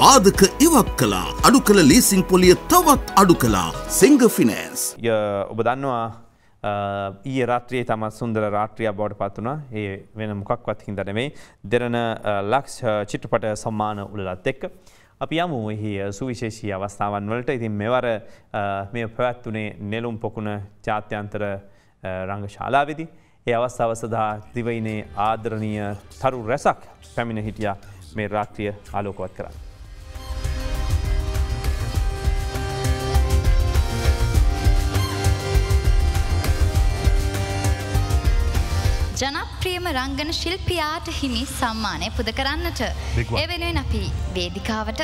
ಬಾಧಕ ಇವಕ್ಕಲ ಅಡುಕಲ leasing ಪೊಲಿಯ ತವತ್ ಅಡುಕಲ Singh finance ಯ ಒಬ್ಬ ದನ್ನುವಾ ಈ ರಾತ್ರಿ ತಮ್ಮ ಸುಂದರ ರಾತ್ರಿಯ ಬಾಡ್ ಪಾತುನ ಈ ವೇನ ಮುಖಕ್ವತ್ ಹಿಂದ ನೆಮೆ ದೆರನ ಲಕ್ಷ ಚಿತ್ರಪಟ ಸಮ್ಮಾನ ಉಳಲ ತೆಕ್ಕ ಅಪಿಯಾಮು ಈ ಸುವಿಶೇಷಿ ಅವಸ್ಥಾವನ್ ವಲ್ಟ ಇದಿ ಮೇವರ ಮೇ ಪ್ರವತ್ತುನೆ ನೆಲುಂ ಪೊಕುನ ಜಾತ್ಯಾಂತರ ರಂಗಶಾಲಾವೆದಿ ಈ ಅವಸ್ಥಾವ ಸದಾ ದಿವೈನೆ ಆದರಣೀಯ ತರು ರಸಕ್ ಫೆಮಿನ ಹಿಟಿಯಾ මේ රාත්‍රිය ආලෝකවත් කරා. ජනප්‍රියම රංගන ශිල්පියාට හිමි සම්මානය පුද කරන්නට ඒ වෙනුවෙන් අපි වේදිකාවට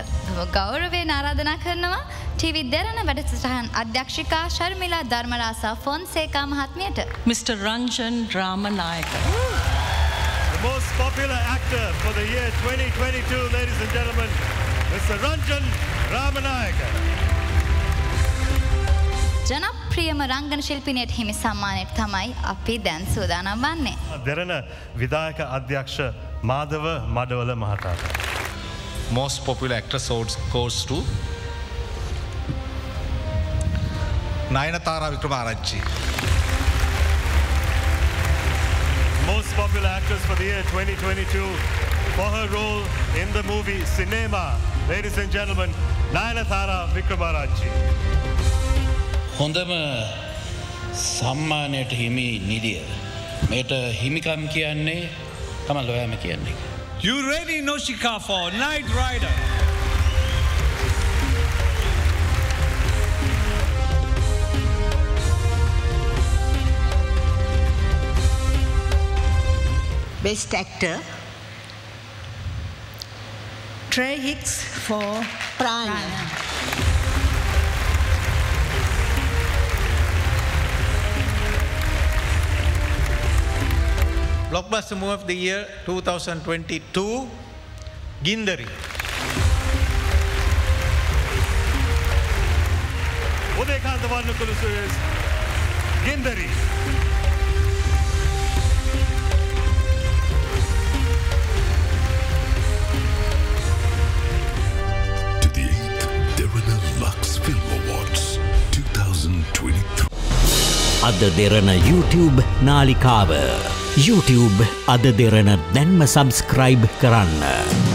ගෞරවයෙන් ආරාධනා කරනවා ටීවී දෙරණ වැඩසටහන් අධ්‍යක්ෂිකා ශර්මිලා ධර්මරාසා Fonseka මහත්මියට. Mr. Ranjan Ramanayaka. Most popular actor for the year 2022, ladies and gentlemen, Mr. Ranjan Ramanayaka. ජනප්‍රියම රංගන ශිල්පිනියට හිමි සම්මානයට තමයි අපි දැන් සූදානම් වන්නේ. දෙරණ විධායක අධ්‍යක්ෂ මාධව මඩවල මහතා. Most popular actress goes to Nayanathara Wickramarachchi. Most popular actress for the year 2022 for her role in the movie Cinema. Ladies and gentlemen, Nayanathara Wickramarachchi. Hondama sammanet himi nidiya. Meta himikam kiyanne, kamal loyama kiyanne. Yureni Noshika for Knight Rider. Best actor, Trey Hicks for Prana. Blockbuster movie of the year 2022, Gindari. Udekanta Vanukulusu is Gindari. Lux Film Awards 2023. Ada Derana YouTube Nalikawa. YouTube Ada Derana denma subscribe karanna.